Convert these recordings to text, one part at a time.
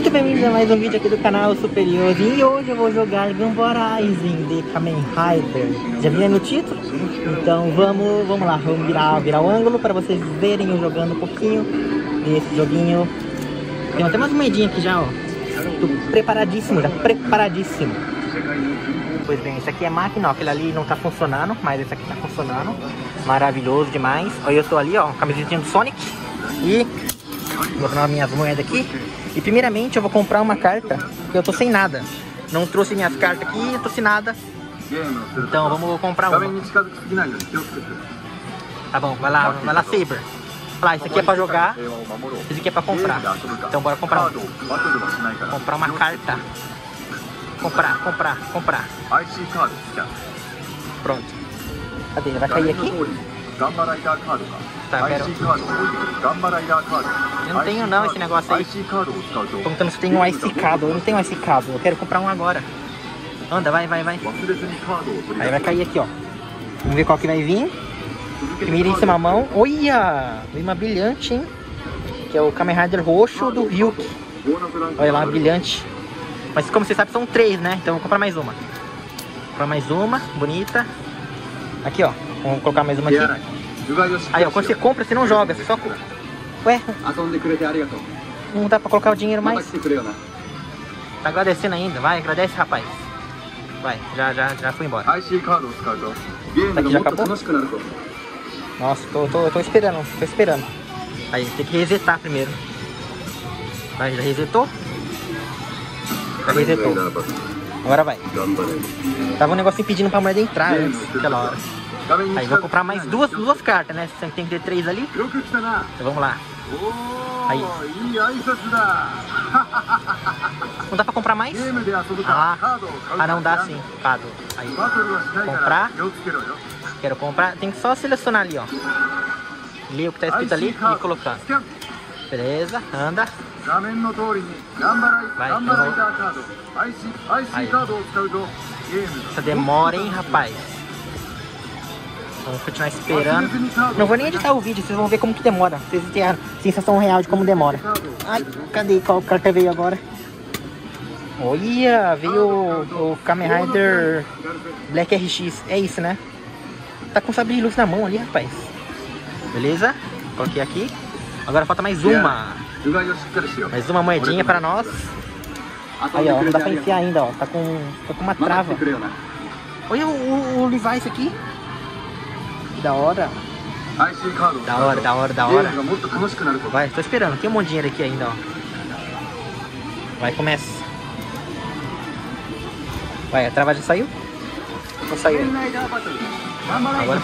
Muito bem-vindos a mais um vídeo aqui do canal Superior. E hoje eu vou jogar Ganbarizing de Kamen Rider. Já vinha no título? Então vamos lá, vamos virar o ângulo para vocês verem eu jogando um pouquinho desse joguinho. Tem até mais uma moedinha aqui já, ó. Tô preparadíssimo, já preparadíssimo. Pois bem, isso aqui é máquina, ó. Aquele ali não tá funcionando, mas esse aqui tá funcionando. Maravilhoso demais. Olha, eu tô ali, ó, camisetinha do Sonic. E vou colocar minhas moedas aqui. E primeiramente eu vou comprar uma carta, porque eu tô sem nada. Não trouxe minhas cartas aqui, eu tô sem nada. Então vamos comprar uma. Tá bom, vai lá Saber. Lá, isso aqui é pra jogar, isso aqui é pra comprar. Então bora comprar uma. Comprar uma carta. Comprar. Pronto. Cadê? Vai cair aqui? Tá, pera. Eu não tenho não esse negócio aí. Tô perguntando se tem um IC card. Eu não tenho IC card, eu quero comprar um agora. Anda, vai. Aí vai cair aqui, ó. Vamos ver qual que vai vir. Primeiríssima mão. Olha! Veio uma brilhante, hein? Que é o Kamen Rider roxo do Ryuk. Olha lá, brilhante. Mas como vocês sabem, são três, né? Então eu vou comprar mais uma. Comprar mais uma, bonita. Aqui, ó. Vamos colocar mais uma aqui. Aí, ó, quando você compra, você não joga, você só compra. Ué? Não dá pra colocar o dinheiro mais? Tá agradecendo ainda, vai, agradece, rapaz. Vai, já fui embora. Tá aqui, já acabou? Nossa, tô esperando. Aí, tem que resetar primeiro. Aí, já resetou? Já resetou. Agora vai. Tava um negócio impedindo pra moeda entrar antes, aquela hora. Aí vou comprar mais duas cartas, né? Tem que ter três ali. Então vamos lá. Aí. Não dá pra comprar mais? Ah, não dá sim. Aí. Comprar. Quero comprar. Tem que só selecionar ali, ó. Ler o que tá escrito ali e colocar. Beleza, anda. Vai. Aí. Essa demora, hein, rapaz? Vamos continuar esperando. Não vou nem editar o vídeo, vocês vão ver como que demora. Vocês têm a sensação real de como demora. Ai, cadê? Qual carta veio agora? Olha, veio o Kamen Rider Black RX. É isso, né? Tá com sabre de luz na mão ali, rapaz. Beleza? Coloquei aqui. Agora falta mais uma. Mais uma moedinha pra nós. Aí, ó, não dá pra enfiar ainda, ó. Tá com uma trava. Olha o Levi's aqui. Da hora. Vai, tô esperando. Tem um monte de dinheiro aqui ainda, ó. Vai, começa. Vai, a trava já saiu? Não saiu. Agora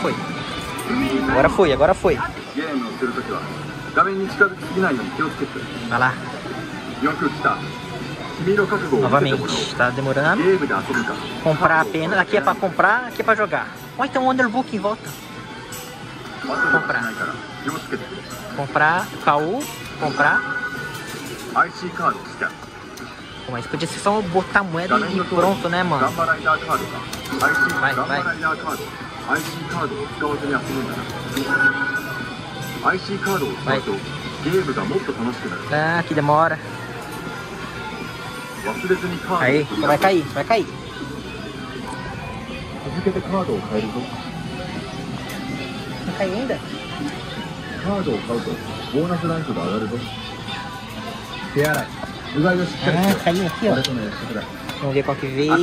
foi. Vai lá. Novamente, tá demorando. Comprar apenas. Aqui é pra comprar, aqui é pra jogar. Olha, tem um underbook em volta. Comprar, KU, comprar. Pô, mas podia ser só botar moeda e pronto, né, mano? Vai. Vai. Ah, que demora. Aí, vai cair. Cai ainda? Ah, caiu aqui, ó. Vamos ver qual que veio.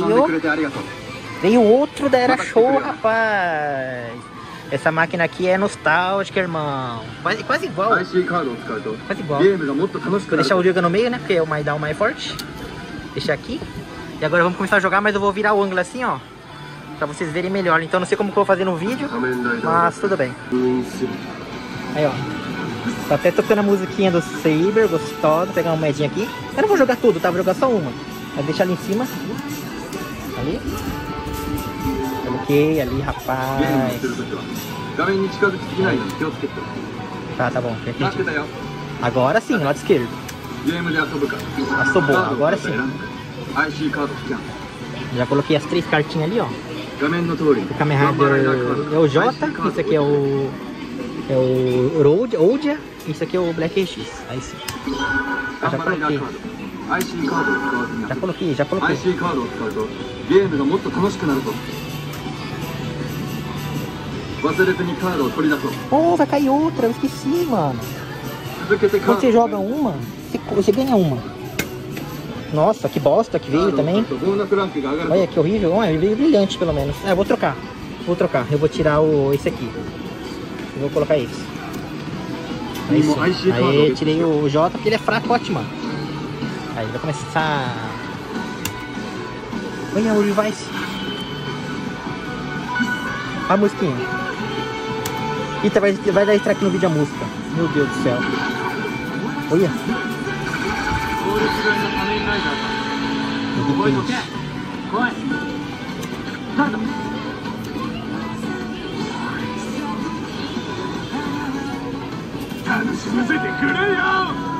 Veio outro da Era Show, rapaz. Essa máquina aqui é nostálgica, irmão. Quase igual. Vou deixar o Ryuga no meio, né? Porque é o mais down, mais forte. Deixa aqui. E agora vamos começar a jogar, mas eu vou virar o ângulo assim, ó. Pra vocês verem melhor. Então não sei como que eu vou fazer no vídeo, mas tudo bem. Aí, ó. Tô até tocando a musiquinha do Saber, gostosa. Vou pegar uma moedinha aqui. Eu não vou jogar tudo, tá? Vou jogar só uma. Vou deixar ali em cima. Ali. Coloquei ali, rapaz. Aí. Tá bom. Perfeito. Agora sim, lado esquerdo. Assobou, agora sim. Já coloquei as três cartinhas ali, ó. O Kamen Rider é o J, isso aqui é o Rodia, isso aqui é o Black RX. Aí sim. Eu já coloquei. IC カードを使わずにジャポのキー、ジャポのキー IC カードを使うとゲームがもっと楽しくなると忘れずにカードを取り出そう Porra, cai outra, eu esqueci, mano. Quando você joga uma, você ganha uma. Nossa, que bosta que veio também. Olha, que horrível. Olha, ele veio brilhante, pelo menos. É, vou trocar. Vou trocar. Eu vou tirar esse aqui. Eu vou colocar esse. Aí, sim. Aí eu tirei o J porque ele é fracote, mano. Aí vai começar. Olha o device. A musiquinha. Eita, vai dar extra aqui no vídeo a música. Meu Deus do céu. Olha.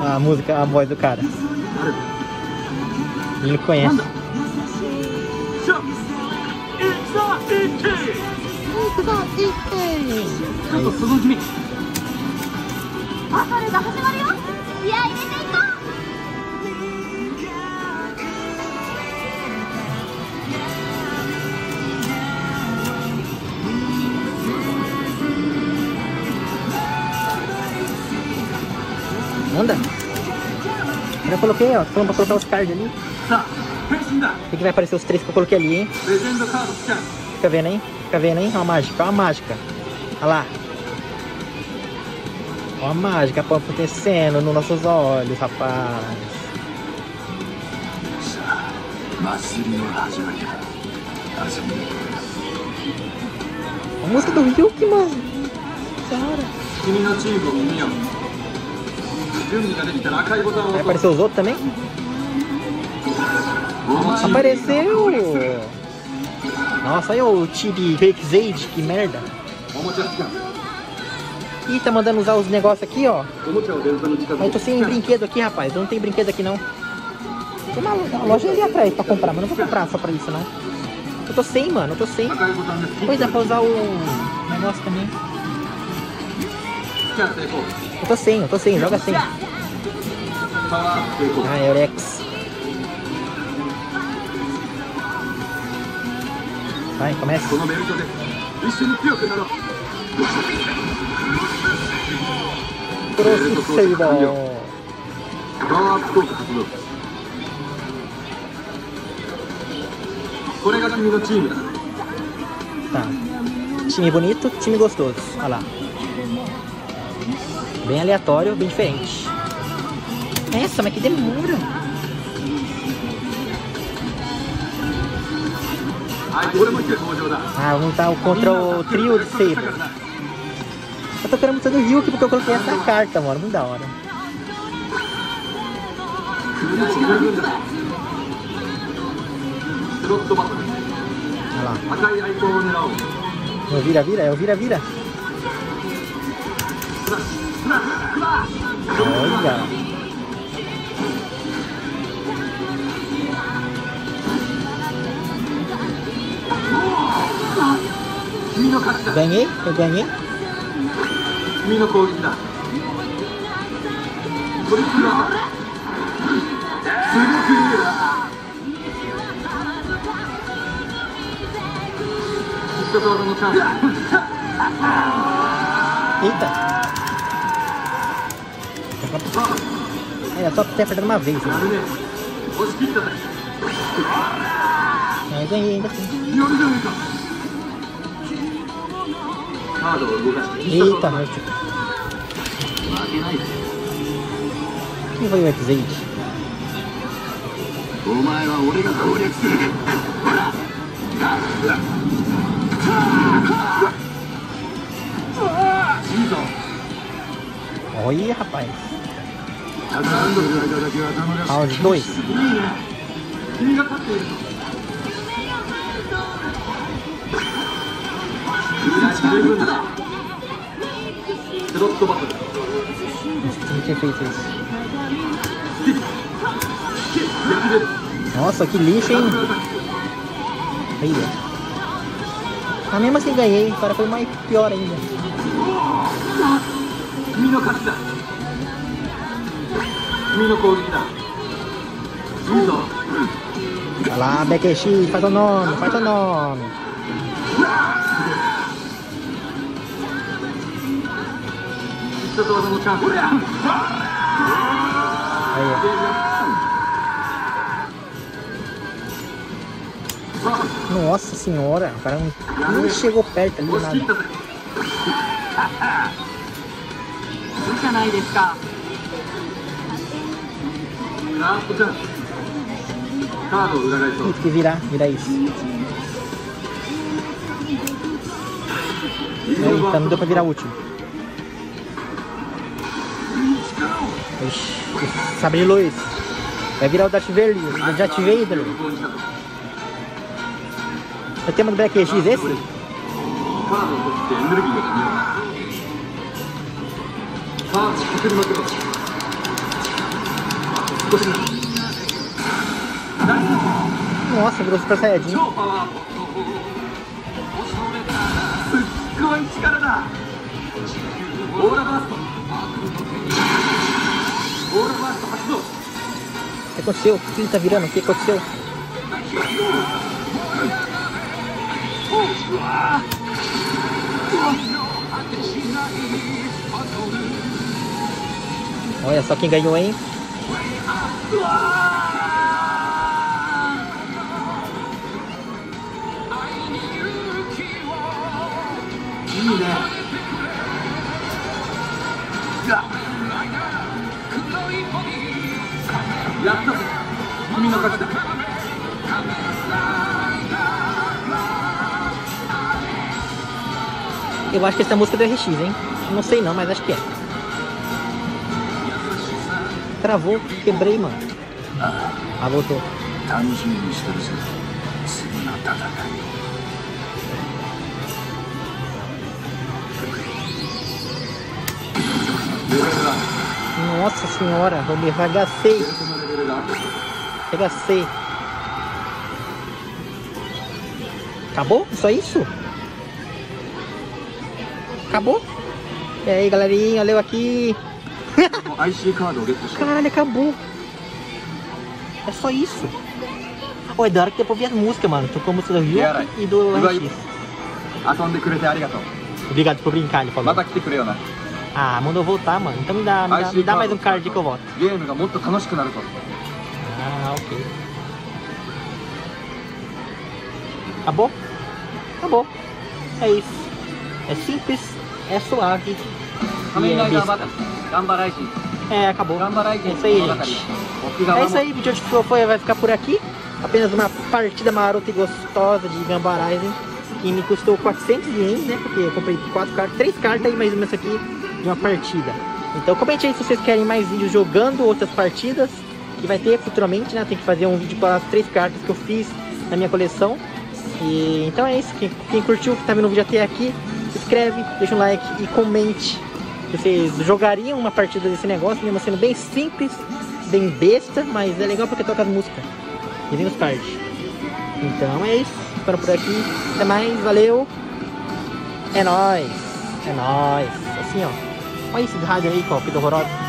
A música, a voz do cara. Ele me conhece. Anda! Eu já coloquei, ó, falando pra colocar os cards ali. O que, que vai aparecer os três que eu coloquei ali, hein? Fica vendo, hein? Fica vendo, hein? Olha a mágica, olha a mágica. Olha lá. Olha a mágica acontecendo nos nossos olhos, rapaz. A música do Ryuk, mano. Que da hora. Vai aparecer os outros também? Apareceu! Nossa, olha o Chibi Fake Zade, que merda! Ih, tá mandando usar os negócios aqui, ó. Mas eu tô sem brinquedo aqui, rapaz. Eu não tenho brinquedo aqui, não. Tem uma loja ali atrás pra comprar, mas não vou comprar só pra isso, não. Eu tô sem, mano. Eu tô sem. Pois dá pra usar o negócio também. Eu tô sem, joga sem. Ah, é Eurex. Vai, começa. Trouxe o Seibo. Tá. Time bonito, time gostoso. Olha lá. Bem aleatório, bem diferente. Essa, mas que demora! Ah, vamos dar o Control Trio de Saber. Eu tô querendo muito do Ryuk porque eu coloquei essa carta, mano. Muito da hora. Olha lá. É o vira-vira, é o vira-vira. Olha! Ganhei? Eu ganhei? Eita! É, eu tô até perdendo uma vez, né? Mas ganhei ainda assim. Eita, mas... Quem foi o X-Aid? Olha, rapaz. Ah, os dois. Nossa, que lixo, hein? Ah, mesmo assim ganhei, o cara foi mais pior ainda. Mino Vai lá, Bekeshi, faz o nome, faz o nome. Aí. Nossa senhora, o cara nem chegou perto ali nada. Tem que virar, virar isso. Eita, não deu pra virar o último. Ixi, sabre de luz. Vai virar o Darth Vader. Já ativei, Vader. É o tema do Black RX esse? Nossa, virou super saiyajin. O que aconteceu? O que ele tá virando? O que aconteceu? Olha só quem ganhou, hein? Eu acho que essa é a música do RX, hein? Não sei não, mas acho que é. Travou, quebrei, mano. Ah, voltou. Nossa senhora, vou me arregacei. Arregacei. Acabou? Só isso? Acabou? E aí, galerinha, olha eu aqui. Caralho, acabou. É só isso. Olha, da hora que depois vi as músicas, mano. Tocou a música do Ryuk e do RX. Obrigado por brincar, ele falou. Ah, mandou voltar, mano. Então me dá mais um card que eu volto. Ah, ok. Acabou? Acabou. É isso. É simples, é suave. Kamen Rider Ganbarizing. É, acabou. É isso aí, gente. É isso aí, o vídeo de Flowboy vai ficar por aqui. Apenas uma partida marota e gostosa de Ganbarizing, que me custou 400 ienes, né? Porque eu comprei 3 cartas e mais ou menos aqui de uma partida. Então comente aí se vocês querem mais vídeos jogando outras partidas, que vai ter futuramente, né? Tem que fazer um vídeo para as 3 cartas que eu fiz na minha coleção. E então é isso. Quem curtiu, que tá vendo o vídeo até aqui, se inscreve, deixa um like e comente. Vocês jogariam uma partida desse negócio, mesmo sendo bem simples, bem besta, mas é legal porque toca as músicas. E vem os cards. Então é isso. Ficando por aqui. Até mais. Valeu. É nóis. É nóis. Assim, ó. Olha esse rádio aí, ó, que horrorosa.